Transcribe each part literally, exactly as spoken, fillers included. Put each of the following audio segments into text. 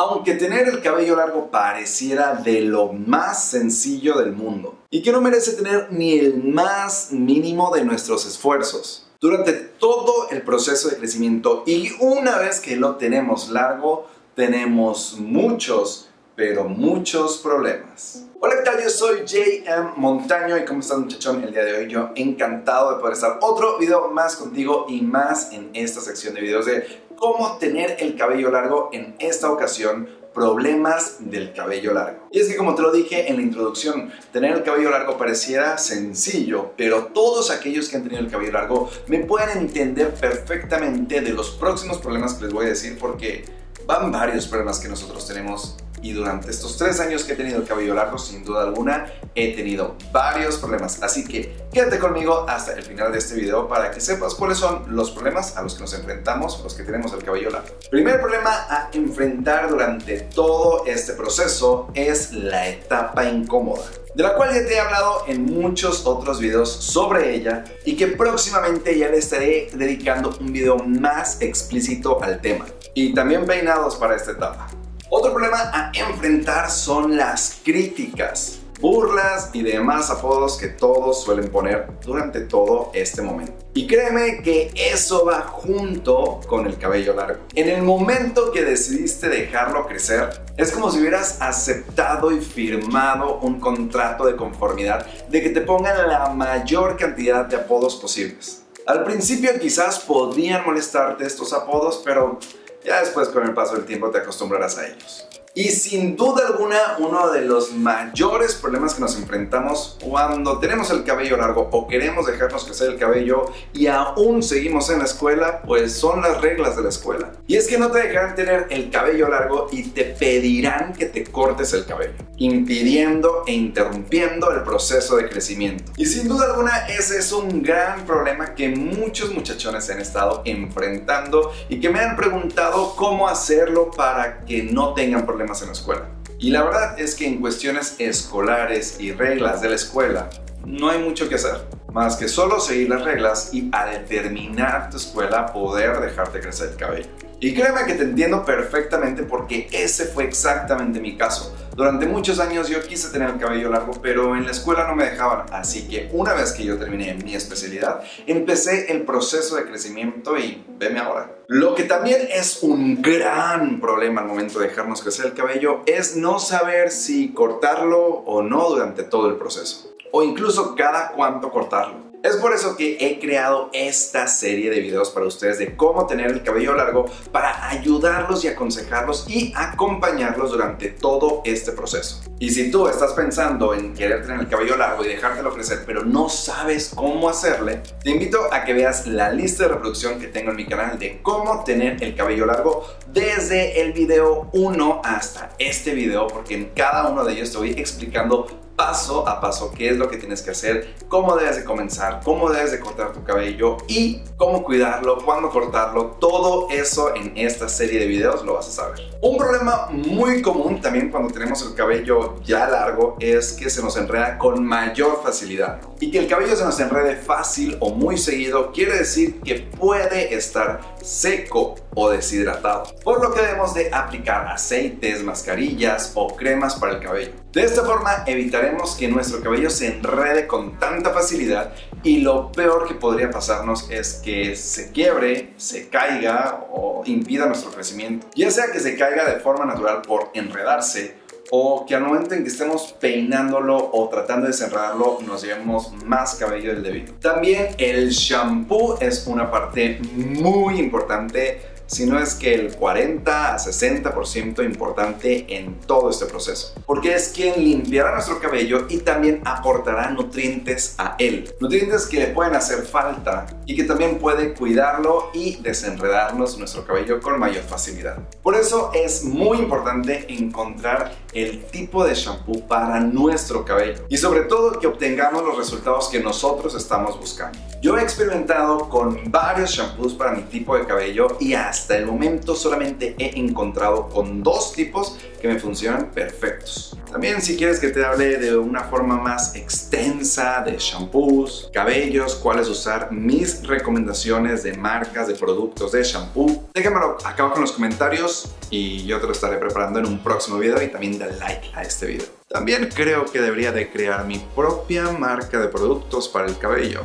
aunque tener el cabello largo pareciera de lo más sencillo del mundo y que no merece tener ni el más mínimo de nuestros esfuerzos. Durante todo el proceso de crecimiento y una vez que lo tenemos largo, tenemos muchos, pero muchos problemas. Hola, ¿qué tal? Yo soy J M Montaño y ¿cómo están, muchachón? El día de hoy yo encantado de poder estar otro video más contigo y más en esta sección de videos de cómo tener el cabello largo. En esta ocasión, problemas del cabello largo. Y es que, como te lo dije en la introducción, tener el cabello largo pareciera sencillo, pero todos aquellos que han tenido el cabello largo me pueden entender perfectamente de los próximos problemas que les voy a decir, porque van varios problemas que nosotros tenemos. Y durante estos tres años que he tenido el cabello largo, sin duda alguna, he tenido varios problemas. Así que quédate conmigo hasta el final de este video para que sepas cuáles son los problemas a los que nos enfrentamos los que tenemos el cabello largo. Primer problema a enfrentar durante todo este proceso es la etapa incómoda, de la cual ya te he hablado en muchos otros videos sobre ella y que próximamente ya le estaré dedicando un video más explícito al tema. Y también peinados para esta etapa. Otro problema a enfrentar son las críticas, burlas y demás apodos que todos suelen poner durante todo este momento. Y créeme que eso va junto con el cabello largo. En el momento que decidiste dejarlo crecer, es como si hubieras aceptado y firmado un contrato de conformidad de que te pongan la mayor cantidad de apodos posibles. Al principio quizás podrían molestarte estos apodos, pero ya después, con el paso del tiempo, te acostumbrarás a ellos. Y sin duda alguna, uno de los mayores problemas que nos enfrentamos cuando tenemos el cabello largo o queremos dejarnos crecer el cabello y aún seguimos en la escuela, pues son las reglas de la escuela. Y es que no te dejarán tener el cabello largo y te pedirán que te cortes el cabello, impidiendo e interrumpiendo el proceso de crecimiento. Y sin duda alguna, ese es un gran problema que muchos muchachones han estado enfrentando y que me han preguntado cómo hacerlo para que no tengan problemas en la escuela. Y la verdad es que en cuestiones escolares y reglas de la escuela no hay mucho que hacer más que solo seguir las reglas y al terminar tu escuela poder dejarte crecer el cabello. Y créeme que te entiendo perfectamente, porque ese fue exactamente mi caso. Durante muchos años yo quise tener el cabello largo, pero en la escuela no me dejaban. Así que una vez que yo terminé mi especialidad, empecé el proceso de crecimiento y veme ahora. Lo que también es un gran problema al momento de dejarnos crecer el cabello es no saber si cortarlo o no durante todo el proceso, o incluso cada cuánto cortarlo. Es por eso que he creado esta serie de videos para ustedes de cómo tener el cabello largo, para ayudarlos y aconsejarlos y acompañarlos durante todo este proceso. Y si tú estás pensando en querer tener el cabello largo y dejártelo crecer, pero no sabes cómo hacerle, te invito a que veas la lista de reproducción que tengo en mi canal de cómo tener el cabello largo, desde el video uno hasta este video, porque en cada uno de ellos te voy explicando paso a paso qué es lo que tienes que hacer, cómo debes de comenzar, cómo debes de cortar tu cabello y cómo cuidarlo, cuándo cortarlo. Todo eso en esta serie de videos lo vas a saber. Un problema muy común también cuando tenemos el cabello ya largo es que se nos enreda con mayor facilidad. Y que el cabello se nos enrede fácil o muy seguido quiere decir que puede estar seco o deshidratado, por lo que debemos de aplicar aceites, mascarillas o cremas para el cabello. De esta forma evitaremos que nuestro cabello se enrede con tanta facilidad, y lo peor que podría pasarnos es que se quiebre, se caiga o impida nuestro crecimiento. Ya sea que se caiga de forma natural por enredarse, o que al momento en que estemos peinándolo o tratando de desenredarlo nos llevemos más cabello del debido. También el shampoo es una parte muy importante, si no es que el cuarenta a sesenta por ciento importante en todo este proceso, porque es quien limpiará nuestro cabello y también aportará nutrientes a él, nutrientes que le pueden hacer falta y que también puede cuidarlo y desenredarnos nuestro cabello con mayor facilidad. Por eso es muy importante encontrar el tipo de shampoo para nuestro cabello y sobre todo que obtengamos los resultados que nosotros estamos buscando. Yo he experimentado con varios shampoos para mi tipo de cabello y hasta hasta el momento solamente he encontrado con dos tipos que me funcionan perfectos. También si quieres que te hable de una forma más extensa de shampoos, cabellos, cuáles usar, mis recomendaciones de marcas, de productos, de shampoo, déjamelo acá abajo en los comentarios y yo te lo estaré preparando en un próximo video, y también dale like a este video. También creo que debería de crear mi propia marca de productos para el cabello.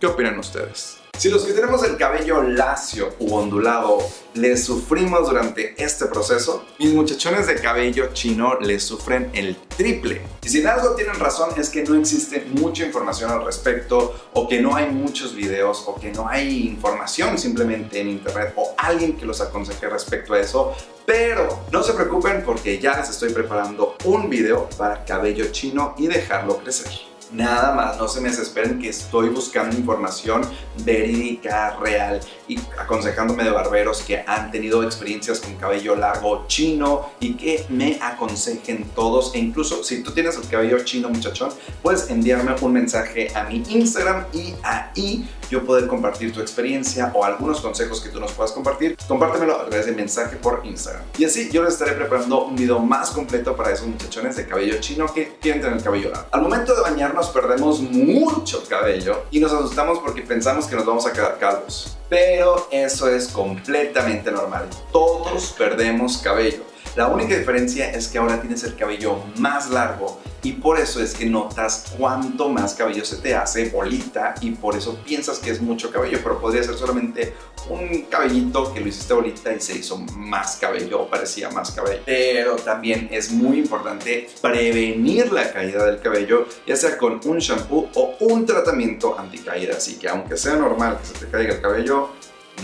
¿Qué opinan ustedes? Si los que tenemos el cabello lacio u ondulado le sufrimos durante este proceso, mis muchachones de cabello chino le sufren el triple. Y si en algo tienen razón es que no existe mucha información al respecto, o que no hay muchos videos, o que no hay información simplemente en internet, o alguien que los aconseje respecto a eso. Pero no se preocupen, porque ya les estoy preparando un video para cabello chino y dejarlo crecer. Nada más, no se me desesperen, que estoy buscando información verídica, real, y aconsejándome de barberos que han tenido experiencias con cabello largo chino y que me aconsejen todos. E incluso si tú tienes el cabello chino, muchachón, puedes enviarme un mensaje a mi Instagram y ahí yo poder compartir tu experiencia o algunos consejos que tú nos puedas compartir. Compártemelo a través de mensaje por Instagram. Y así yo les estaré preparando un video más completo para esos muchachones de cabello chino que quieren tener el cabello largo. Al momento de bañarnos nos perdemos mucho cabello y nos asustamos porque pensamos que nos vamos a quedar calvos. Pero eso es completamente normal. Todos perdemos cabello. La única diferencia es que ahora tienes el cabello más largo, y por eso es que notas cuánto más cabello se te hace bolita, y por eso piensas que es mucho cabello, pero podría ser solamente un cabellito que lo hiciste bolita y se hizo más cabello, o parecía más cabello. Pero también es muy importante prevenir la caída del cabello, ya sea con un shampoo o un tratamiento anticaída. Así que aunque sea normal que se te caiga el cabello,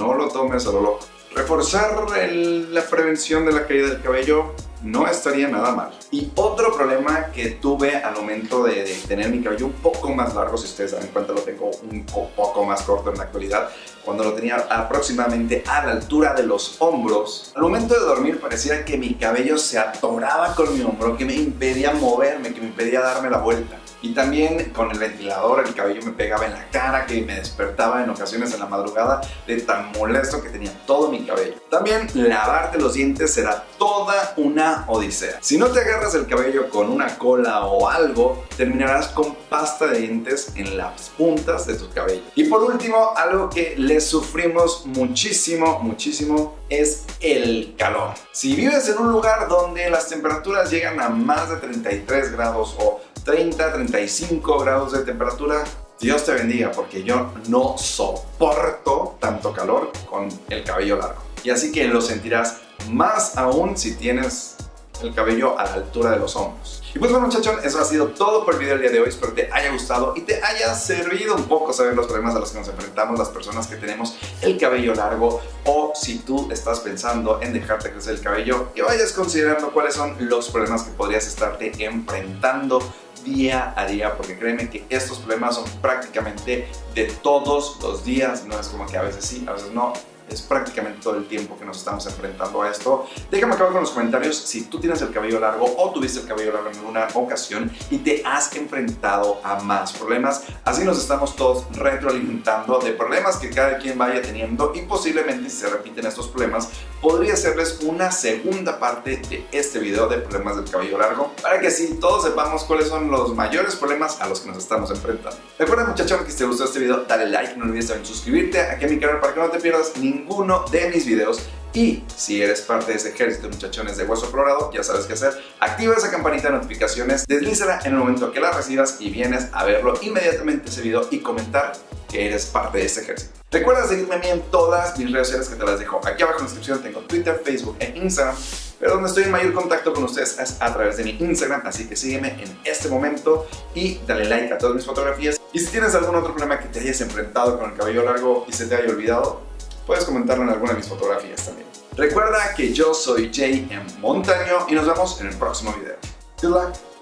no lo tomes a lo loco. Reforzar el, la prevención de la caída del cabello no estaría nada mal. Y otro problema que tuve al momento de, de tener mi cabello un poco más largo, si ustedes se dan cuenta lo tengo un poco más corto en la actualidad, cuando lo tenía aproximadamente a la altura de los hombros, al momento de dormir parecía que mi cabello se atoraba con mi hombro, que me impedía moverme, que me impedía darme la vuelta. Y también con el ventilador el cabello me pegaba en la cara, que me despertaba en ocasiones en la madrugada de tan molesto que tenía todo mi cabello. También lavarte los dientes será toda una odisea. Si no te agarras el cabello con una cola o algo, terminarás con pasta de dientes en las puntas de tu cabello. Y por último, algo que le sufrimos muchísimo, muchísimo, es el calor. Si vives en un lugar donde las temperaturas llegan a más de treinta y tres grados o treinta, treinta y cinco grados de temperatura, Dios te bendiga, porque yo no soporto tanto calor con el cabello largo. Y así que lo sentirás más aún si tienes el cabello a la altura de los hombros. Y pues bueno, muchachón, eso ha sido todo por el video del día de hoy. Espero te haya gustado y te haya servido un poco saber los problemas a los que nos enfrentamos las personas que tenemos el cabello largo, o si tú estás pensando en dejarte crecer el cabello, que vayas considerando cuáles son los problemas que podrías estarte enfrentando día a día, porque créeme que estos problemas son prácticamente de todos los días. No es como que a veces sí, a veces no. Es prácticamente todo el tiempo que nos estamos enfrentando a esto. Déjame acá abajo en los comentarios si tú tienes el cabello largo o tuviste el cabello largo en alguna ocasión y te has enfrentado a más problemas. Así nos estamos todos retroalimentando de problemas que cada quien vaya teniendo, y posiblemente si se repiten estos problemas podría hacerles una segunda parte de este video de problemas del cabello largo, para que así todos sepamos cuáles son los mayores problemas a los que nos estamos enfrentando. Recuerda, muchachos, que si te gustó este video dale like, no olvides también suscribirte aquí a mi canal para que no te pierdas ni ninguno de mis videos. Y si eres parte de ese ejército de muchachones de hueso colorado, ya sabes qué hacer. Activa esa campanita de notificaciones, deslízala en el momento que la recibas y vienes a verlo inmediatamente ese video y comentar que eres parte de ese ejército. Recuerda seguirme a mí en todas mis redes sociales, que te las dejo aquí abajo en la descripción. Tengo Twitter, Facebook e Instagram, pero donde estoy en mayor contacto con ustedes es a través de mi Instagram, así que sígueme en este momento y dale like a todas mis fotografías. Y si tienes algún otro problema que te hayas enfrentado con el cabello largo y se te haya olvidado, puedes comentarlo en alguna de mis fotografías también. Recuerda que yo soy J M Montaño y nos vemos en el próximo video. Good luck.